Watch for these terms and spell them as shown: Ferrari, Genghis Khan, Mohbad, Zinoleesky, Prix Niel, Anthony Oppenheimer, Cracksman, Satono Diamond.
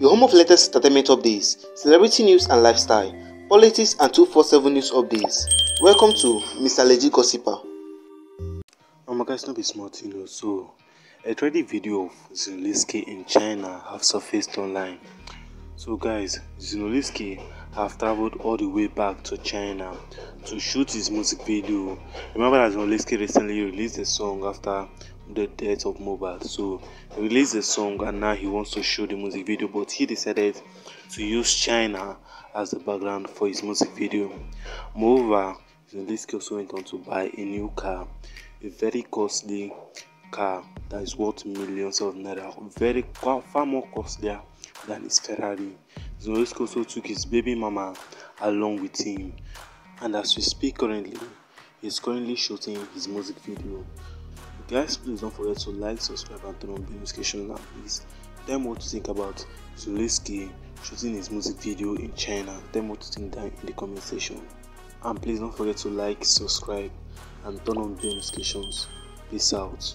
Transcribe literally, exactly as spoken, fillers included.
Your home of latest entertainment updates, celebrity news and lifestyle, politics and two four seven news updates. Welcome to Mister Legit Gossiper. Oh my guys, no be smart, you know. So, a trendy video of Zinoleesky in China have surfaced online. So guys, Zinoleesky have traveled all the way back to China to shoot his music video. Remember that Zinoleesky recently released a song after the death of Mohbad. So he released the song and now he wants to shoot the music video, but he decided to use China as the background for his music video. Moreover, Zinoleesky also went on to buy a new car, a very costly car that is worth millions of naira, very far more costlier than his Ferrari. Zinoleesky also took his baby mama along with him, and as we speak currently, he's currently shooting his music video. Guys, please don't forget to like, subscribe and turn on the notification and please tell me what you think about Zinoleesky shooting his music video in China. Tell me what you think down in the comment section, and please don't forget to like, subscribe and turn on the notifications. Peace out.